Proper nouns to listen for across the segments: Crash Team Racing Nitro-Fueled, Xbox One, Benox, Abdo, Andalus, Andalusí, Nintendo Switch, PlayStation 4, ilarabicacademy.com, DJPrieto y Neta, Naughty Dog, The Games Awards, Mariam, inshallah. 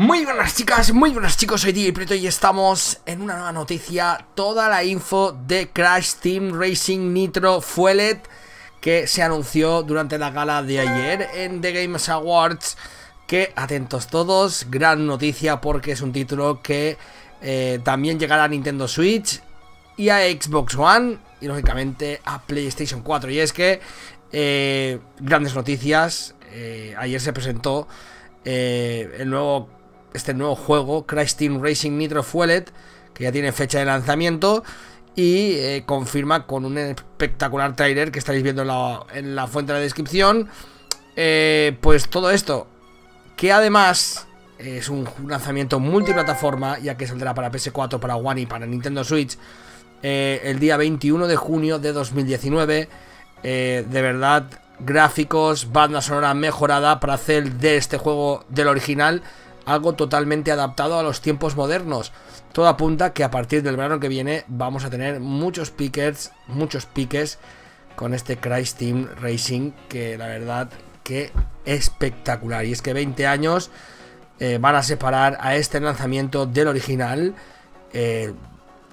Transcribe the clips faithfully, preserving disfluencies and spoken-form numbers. Muy buenas chicas, muy buenos chicos, soy DJPrieto y estamos en una nueva noticia. Toda la info de Crash Team Racing Nitro-Fueled que se anunció durante la gala de ayer en The Games Awards. Que, atentos todos, gran noticia porque es un título que eh, también llegará a Nintendo Switch y a Xbox One y lógicamente a PlayStation cuatro. Y es que, eh, grandes noticias, eh, ayer se presentó eh, el nuevo... este nuevo juego, Crash Team Racing Nitro-Fueled, que ya tiene fecha de lanzamiento y eh, confirma con un espectacular trailer que estaréis viendo en la, en la fuente de la descripción, eh, pues todo esto, que además es un lanzamiento multiplataforma, ya que saldrá para P S cuatro, para One y para Nintendo Switch, eh, el día veintiuno de junio de dos mil diecinueve, eh, de verdad, gráficos, banda sonora mejorada para hacer de este juego, del original, algo totalmente adaptado a los tiempos modernos. Todo apunta que a partir del verano que viene vamos a tener muchos piques, muchos piques con este Crash Team Racing, que la verdad que espectacular. Y es que veinte años eh, van a separar a este lanzamiento del original, eh,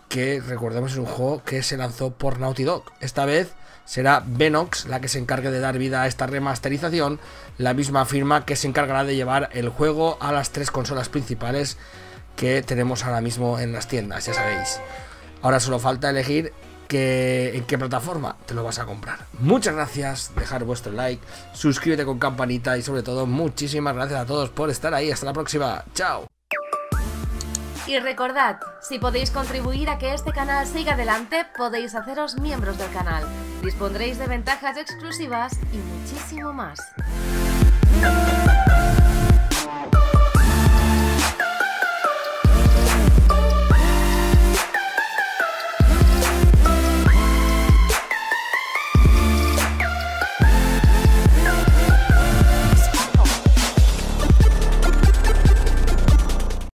que recordemos es un juego que se lanzó por Naughty Dog. Esta vez será Benox la que se encargue de dar vida a esta remasterización, la misma firma que se encargará de llevar el juego a las tres consolas principales que tenemos ahora mismo en las tiendas, ya sabéis. Ahora solo falta elegir que, en qué plataforma te lo vas a comprar. Muchas gracias, dejar vuestro like, suscríbete con campanita y sobre todo muchísimas gracias a todos por estar ahí. Hasta la próxima, chao. Y recordad, si podéis contribuir a que este canal siga adelante, podéis haceros miembros del canal. Dispondréis de ventajas exclusivas y muchísimo más.